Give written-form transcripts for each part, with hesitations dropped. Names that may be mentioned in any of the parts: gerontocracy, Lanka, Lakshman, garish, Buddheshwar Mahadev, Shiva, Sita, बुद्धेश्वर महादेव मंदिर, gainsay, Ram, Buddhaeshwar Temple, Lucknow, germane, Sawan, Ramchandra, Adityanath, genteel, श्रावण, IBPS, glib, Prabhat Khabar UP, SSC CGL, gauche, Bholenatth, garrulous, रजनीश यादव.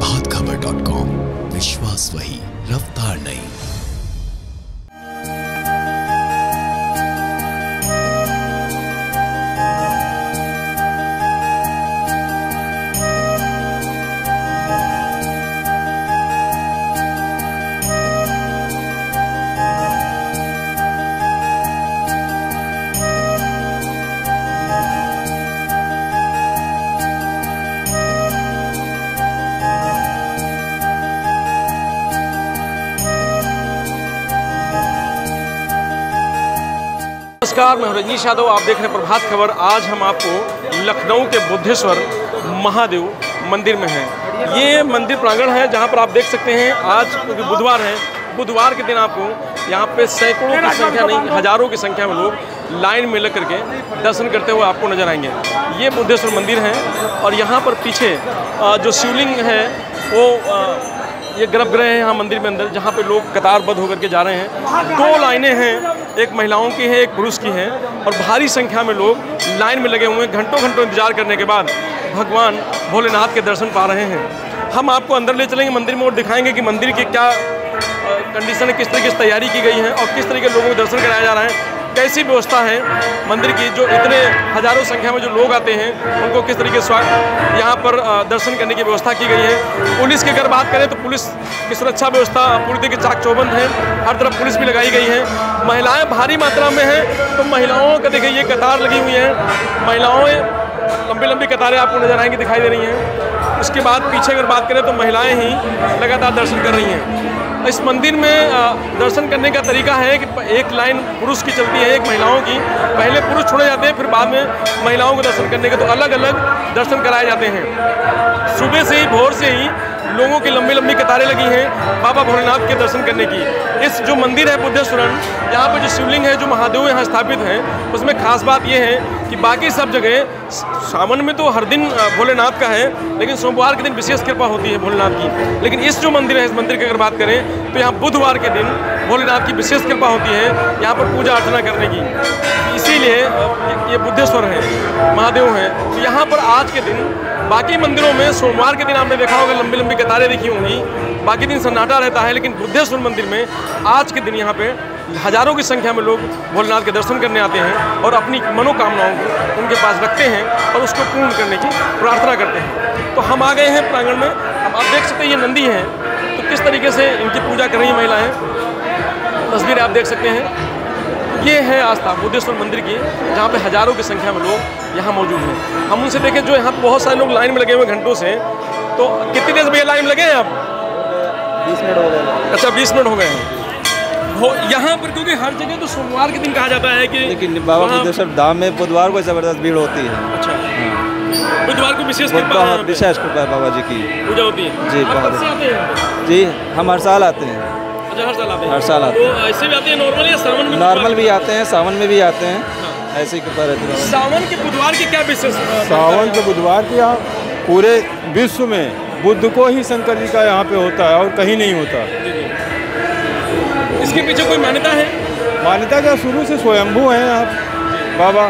प्रभातखबर.com विश्वास वही रफ्तार नहीं। नमस्कार, मैं रजनीश यादव, आप देख रहे हैं प्रभात खबर। आज हम आपको लखनऊ के बुद्धेश्वर महादेव मंदिर में हैं। ये मंदिर प्रांगण है जहां पर आप देख सकते हैं, आज क्योंकि बुधवार है, बुधवार के दिन आपको यहां पे सैकड़ों की संख्या नहीं, हजारों की संख्या में लोग लाइन में लग करके दर्शन करते हुए आपको नजर आएंगे। ये बुद्धेश्वर मंदिर है और यहाँ पर पीछे जो शिवलिंग है वो ये गर्भगृह है यहाँ मंदिर में अंदर, जहाँ पे लोग कतारबद्ध होकर के जा रहे हैं। दो लाइनें हैं, एक महिलाओं की है, एक पुरुष की है, और भारी संख्या में लोग लाइन में लगे हुए हैं। घंटों घंटों इंतजार करने के बाद भगवान भोलेनाथ के दर्शन पा रहे हैं। हम आपको अंदर ले चलेंगे मंदिर में और दिखाएंगे कि मंदिर की क्या कंडीशन है, किस तरीके से तैयारी की गई है और किस तरीके लोगों को दर्शन कराया जा रहा है, कैसी व्यवस्था है मंदिर की। जो इतने हजारों संख्या में जो लोग आते हैं उनको किस तरीके से यहाँ पर दर्शन करने की व्यवस्था की गई है। पुलिस की अगर बात करें तो पुलिस की सुरक्षा व्यवस्था पूरी तरीके चाक चौबंद है, हर तरफ पुलिस भी लगाई गई है। महिलाएं भारी मात्रा में हैं, तो महिलाओं का देखिए ये कतार लगी हुई है, महिलाओं लंबी लंबी कतारें आपको नजर आएंगी, दिखाई दे रही हैं। उसके बाद पीछे अगर बात करें तो महिलाएँ ही लगातार दर्शन कर रही हैं। इस मंदिर में दर्शन करने का तरीका है कि एक लाइन पुरुष की चलती है, एक महिलाओं की। पहले पुरुष छोड़े जाते हैं, फिर बाद में महिलाओं को दर्शन करने के, तो अलग अलग दर्शन कराए जाते हैं। सुबह से ही, भोर से ही लोगों की लंबी लंबी कतारें लगी हैं बाबा भोलेनाथ के दर्शन करने की। इस जो मंदिर है बुद्धेश्वरन, यहाँ पर जो शिवलिंग है, जो महादेव यहाँ स्थापित हैं, उसमें खास बात यह है कि बाकी सब जगह सावन में तो हर दिन भोलेनाथ का है, लेकिन सोमवार के दिन विशेष कृपा होती है भोलेनाथ की। लेकिन इस जो मंदिर है, इस मंदिर की अगर बात करें तो यहाँ बुधवार के दिन भोलेनाथ की विशेष कृपा होती है, यहाँ पर पूजा अर्चना करने की। इसीलिए ये बुद्धेश्वर है, महादेव है, तो यहाँ पर आज के दिन, बाकी मंदिरों में सोमवार के दिन आपने देखा होगा लंबी लंबी कतारें देखी होंगी, बाकी दिन सन्नाटा रहता है, लेकिन बुद्धेश्वर मंदिर में आज के दिन यहाँ पे हजारों की संख्या में लोग भोलेनाथ के दर्शन करने आते हैं और अपनी मनोकामनाओं को उनके पास रखते हैं और उसको पूर्ण करने की प्रार्थना करते हैं। तो हम आ गए हैं प्रांगण में। अब आप देख सकते हैं ये नंदी है, तो किस तरीके से इनकी पूजा कर रही महिलाएँ, तस्वीरें आप देख सकते हैं। ये है आस्था बुद्धेश्वर मंदिर की, जहाँ पे हजारों की संख्या में लोग यहाँ मौजूद हैं। हम उनसे देखें जो यहाँ बहुत सारे लोग लाइन में लगे हुए घंटों से, तो कितनी देर से भैया लाइन में लगे हैं आप? 20 मिनट हो गए। अच्छा, 20 मिनट हो गए हैं यहाँ पर, क्योंकि हर जगह तो सोमवार के दिन कहा जाता है कि, लेकिन बाबा बुद्धेश्वर धाम में बुधवार को ज़बरदस्त भीड़ होती है। अच्छा, बुधवार को विशेष कृपा बाबा जी की पूजा होती है जी। बहुत जी, हम हर साल आते हैं। हर साल आते हैं। ऐसे भी आते हैं नॉर्मल, या सावन में? नॉर्मल भी आते हैं, सावन में भी आते हैं। हाँ। ऐसी कृपा रहती है। सावन के बुधवार की क्या विशेष? सावन के बुधवार की यहाँ पूरे विश्व में बुद्ध को ही शंकर जी का यहाँ पे होता है और कहीं नहीं होता। इसके पीछे कोई मान्यता है? मान्यता क्या, शुरू से स्वयंभू हैं यहाँ बाबा,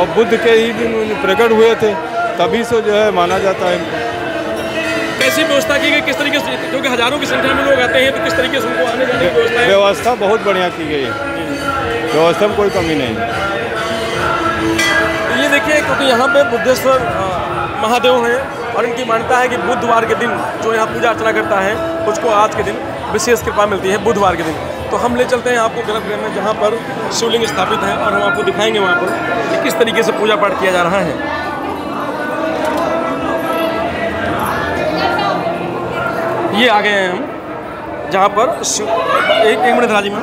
और बुद्ध के ही दिन प्रकट हुए थे, तभी से जो है माना जाता है। कैसी व्यवस्था की गई, किस तरीके से, क्योंकि हजारों की संख्या में लोग आते हैं, तो किस तरीके से उनको आने जाने की व्यवस्था है? व्यवस्था बहुत बढ़िया की गई है, व्यवस्था में कोई कमी नहीं। ये देखिए, क्योंकि यहाँ पे बुद्धेश्वर महादेव हैं और इनकी मान्यता है कि बुधवार के दिन जो यहाँ पूजा अर्चना करता है उसको आज के दिन विशेष कृपा मिलती है, बुधवार के दिन। तो हम ले चलते हैं आपको गर्भगृह में, जहाँ पर शिवलिंग स्थापित है, और हम आपको दिखाएंगे वहाँ पर कि किस तरीके से पूजा पाठ किया जा रहा है। ये आ गए हैं हम, जहाँ पर एक मिनट राजी में,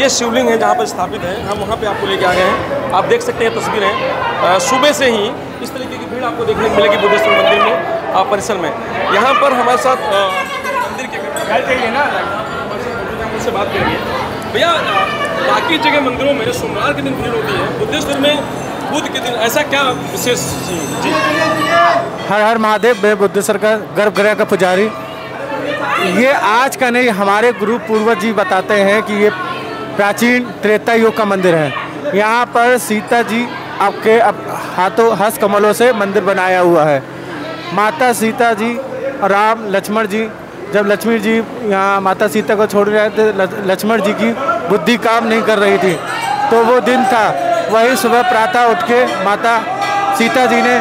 ये शिवलिंग है जहाँ पर स्थापित है, हम वहाँ पे आपको लेके आ गए हैं। आप देख सकते हैं तस्वीरें, सुबह से ही इस तरीके की भीड़ आपको देखने को मिलेगी बुद्धेश्वर मंदिर में, परिसर में। यहाँ पर हमारे साथ मंदिर के मुझसे बात करेंगे। भैया, बाकी जगह मंदिरों में सोमवार के दिन भीड़ होती है, बुद्धेश्वर में बुद्ध के दिन ऐसा क्या विशेष? हर हर महादेव। बुद्धेश्वर का गर्भगृह का पुजारी, ये आज का नहीं, हमारे गुरु पूर्वज जी बताते हैं कि ये प्राचीन त्रेता युग का मंदिर है। यहाँ पर सीता जी आपके हाथों हस्त कमलों से मंदिर बनाया हुआ है। माता सीता जी राम लक्ष्मण जी, जब लक्ष्मी जी यहाँ माता सीता को छोड़ रहे थे, लक्ष्मण जी की बुद्धि काम नहीं कर रही थी, तो वो दिन था। वही सुबह प्रातः उठ के माता सीता जी ने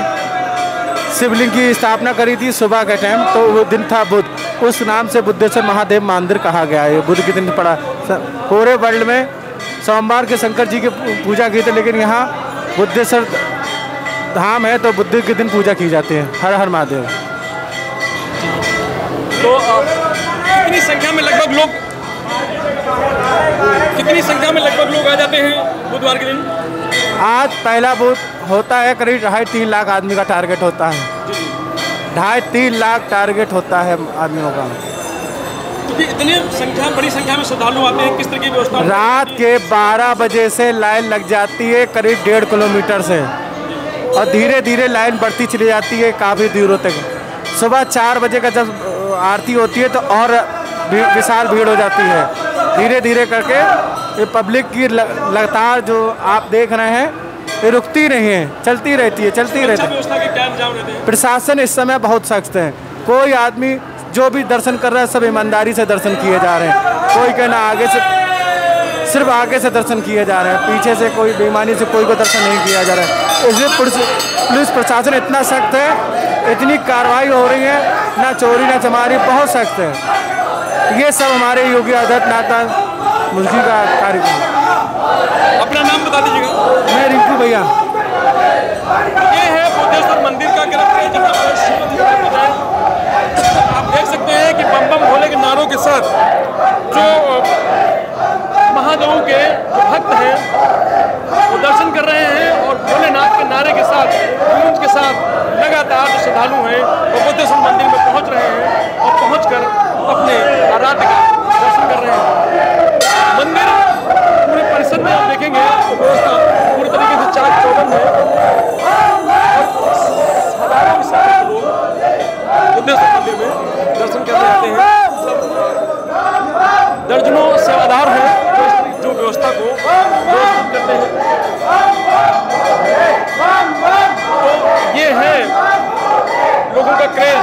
शिवलिंग की स्थापना करी थी सुबह के टाइम, तो वो दिन था बुध। उस नाम से बुद्धेश्वर महादेव मंदिर कहा गया है। बुध के दिन पड़ा। पूरे वर्ल्ड में सोमवार के शंकर जी की पूजा की थी, लेकिन यहाँ बुद्धेश्वर धाम है तो बुद्ध के दिन पूजा की जाती है। हर हर महादेव। तो कितनी संख्या में लगभग लोग आ जाते हैं बुधवार के दिन? आज पहला बुध होता है, करीब 2.5-3 लाख आदमी का टारगेट होता है। 2.5-3 लाख टारगेट होता है आदमियों का। क्योंकि इतनी संख्या, बड़ी संख्या में श्रद्धालु आते हैं, किस तरह की व्यवस्था? रात के 12 बजे से लाइन लग जाती है करीब 1.5 किलोमीटर से, और धीरे धीरे लाइन बढ़ती चली जाती है काफ़ी दूरों तक। सुबह 4 बजे का जब आरती होती है तो और विशाल भीड़ हो जाती है। धीरे धीरे करके ये पब्लिक की लगातार जो आप देख रहे हैं ये रुकती नहीं है, चलती रहती है, चलती रहती है। प्रशासन इस समय बहुत सख्त है। कोई आदमी जो भी दर्शन कर रहा है सब ईमानदारी से दर्शन किए जा रहे हैं। कोई कहना आगे से, सिर्फ आगे से दर्शन किए जा रहे हैं, पीछे से कोई बेईमानी से कोई को दर्शन नहीं किया जा रहा है। इसलिए पुलिस प्रशासन इतना सख्त है, इतनी कार्रवाई हो रही है, ना चोरी ना चमारी, बहुत सख्त है। ये सब हमारे योगी आदित्यनाथ मुल्की का कार्यक्रम। अपना नाम बता दीजिएगा। मैं रिंकू भैया। ये है बुद्धेश्वर मंदिर का कार्यक्रम, जहाँ पर शिव जी का पूजन आप देख सकते हैं कि बम बम भोले के नारों के साथ जो महादेव के भक्त हैं वो दर्शन कर रहे हैं, और भोलेनाथ के नारे के साथ, गूंज के साथ लगातार जो श्रद्धालु हैं वो बुद्धेश्वर मंदिर में पहुंच रहे हैं और पहुंचकर अपने आराध्य का दर्शन कर रहे हैं। मंदिर पूरे परिसर में आप देखेंगे तो व्यवस्था पूरी तरीके से चाक-चौबंद है। हजारों के साथ लोग बुद्धेश्वर मंदिर में दर्शन करने आते हैं। दर्जनों सेवादार हैं जो व्यवस्था को व्यवस्थित करते हैं। ये है लोगों का क्रेज,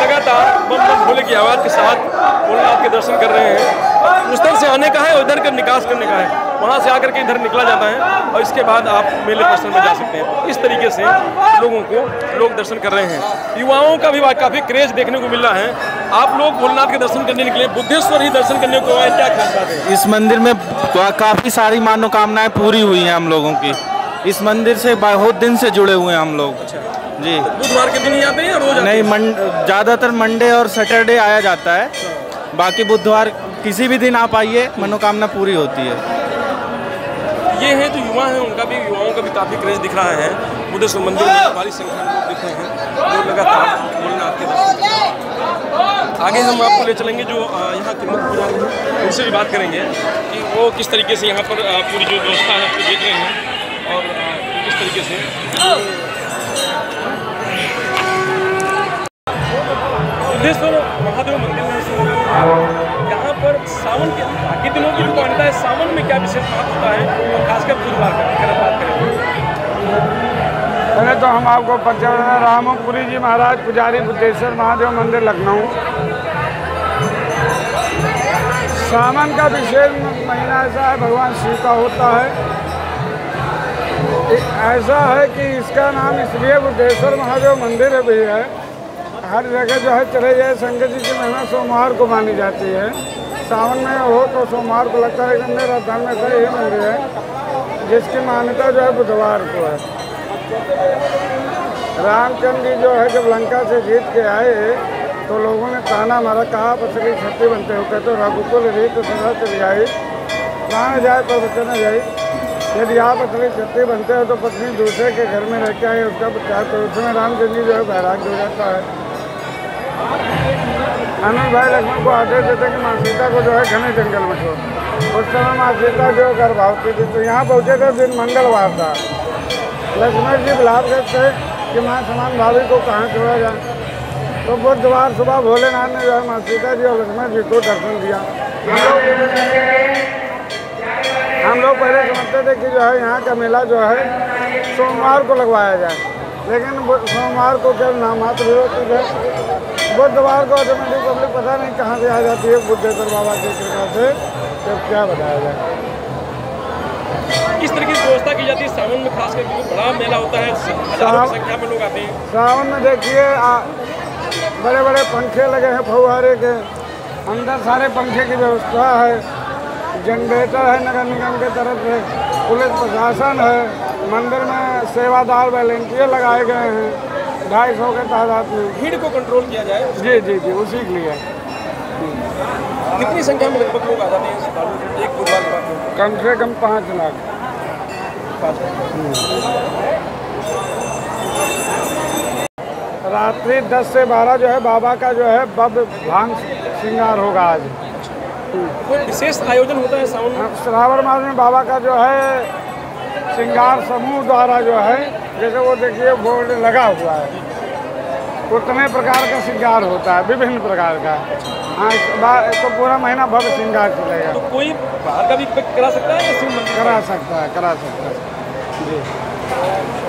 लगातार बम बम भोले की आवाज़ के साथ भोलेनाथ के दर्शन कर रहे हैं। उधर से आने का है और इधर का निकास करने का है, वहाँ से आकर के इधर निकला जाता है और इसके बाद आप मेले परिसर में जा सकते हैं। इस तरीके से लोगों को लोग दर्शन कर रहे हैं। युवाओं का भी काफ़ी क्रेज देखने को मिल रहा है। आप लोग भोलेनाथ के दर्शन करने निकले, बुद्धेश्वर ही दर्शन करने को आए, क्या खास बात है? इस मंदिर में काफ़ी सारी मनोकामनाएँ पूरी हुई हैं हम लोगों की। इस मंदिर से बहुत दिन से जुड़े हुए हैं हम लोग। जी, बुधवार के दिन ही आते हैं या रोज? नहीं, ज़्यादातर मंडे और सैटरडे आया जाता है, बाकी बुधवार किसी भी दिन आप आइए, मनोकामना पूरी होती है। ये है जो युवा हैं, उनका भी, युवाओं का भी काफ़ी क्रेज दिख रहा है। बुद्धेश्वर मंदिर में भारी संख्या में लोग दिख रहे हैं, लोग लगातार भोलेनाथ के दर्शन कर रहे हैं। आगे हम आपको ले चलेंगे जो यहाँ के मुख्य पुजारी हैं, उनसे भी बात करेंगे कि वो किस तरीके से यहाँ पर पूरी जो व्यवस्था है उसको देख रहे हैं और किस तरीके से। बुद्धेश्वर महादेव मंदिर में यहाँ पर सावन के बाकी दिनों की मान्यता है, सावन में क्या विशेष महत्व होता है और तो खासकर बुधवार का बात करें। अरे तो हम आपको पता, रामपुरी जी महाराज पुजारी, बुद्धेश्वर महादेव मंदिर लखनऊ। सावन का विशेष महीना ऐसा है, भगवान शिव का होता है। ऐसा है कि इसका नाम इसलिए बुद्धेश्वर महादेव मंदिर भी है, हर जगह जो है चले जाए, शंकर जी की महिमा सोमवार को मानी जाती है। सावन में हो तो सोमवार को लगता है, एकदम मेरा धन में सही मंदिर है, जिसकी मान्यता जो है बुधवार को है। रामचंद्र जी जो है जब लंका से जीत के आए तो लोगों ने ताना मारा, कहा पसली छत्ती बनते हो, कहते रघुकुल रीत सदा चली आई, प्राण जाए पर बचन न जाए। यदि आप पसली छत्ती बनते हो तो पत्नी दूसरे के घर में रह के आए उसका बच्चा, तो उसमें रामचंद्र जी जो है बैराग हो जाता है। अनिल भाई लक्ष्मण को आदेश देते कि माँ सीता को जो है घने जंगल में छोड़। उस समय माँ सीता जो गर्भवती थी, तो यहाँ पहुँचे तो दिन मंगलवार था। लक्ष्मण जी बुलाप करते कि माँ समान भाभी को कहाँ छोड़ा जाए, तो बुधवार सुबह भोलेनाथ ने जो है माँ सीता जी और लक्ष्मण जी को दर्शन दिया। हम लोग पहले समझते थे कि जो है यहाँ का मेला जो है सोमवार को लगवाया जाए, लेकिन सोमवार को क्या नाम मात्र विरोध है, बुधवार को ऑटोमेटिक पब्लिक पता नहीं कहाँ से आ जाती है बुद्धेश्वर बाबा की कृपा से, तो क्या बताया जाए। किस तरह की व्यवस्था की जाती है सावन में, खास करके बड़ा मेला होता है, संख्या में लोग आते हैं। सावन में देखिए बड़े बड़े पंखे लगे हैं फव्वारे के, अंदर सारे पंखे की व्यवस्था है, जनरेटर है नगर निगम के तरफ से, पुलिस प्रशासन है, मंदिर में सेवादार वॉलेंटियर लगाए गए हैं 250 के तादाद में। भीड़ को कंट्रोल किया जाए। जी जी जी, उसी के लिए। कितनी संख्या में लगभग लोग आ जाते हैं एक बुधवार को? कम से कम 5 लाख। 5 लाख। रात्रि 10 से 12 जो है बाबा का जो है बब भांग श्रृंगार होगा आज। कोई विशेष आयोजन होता है सावन में? श्रावण मास में बाबा का जो है श्रृंगार समूह द्वारा जो है, जैसे वो देखिए बोर्ड लगा हुआ है, उतने प्रकार का श्रृंगार होता है, विभिन्न प्रकार का। हाँ, तो पूरा महीना भव्य श्रृंगार चलेगा। तो कोई बाहर का भी करा सकता है, करा सकता है, करा सकता है जी।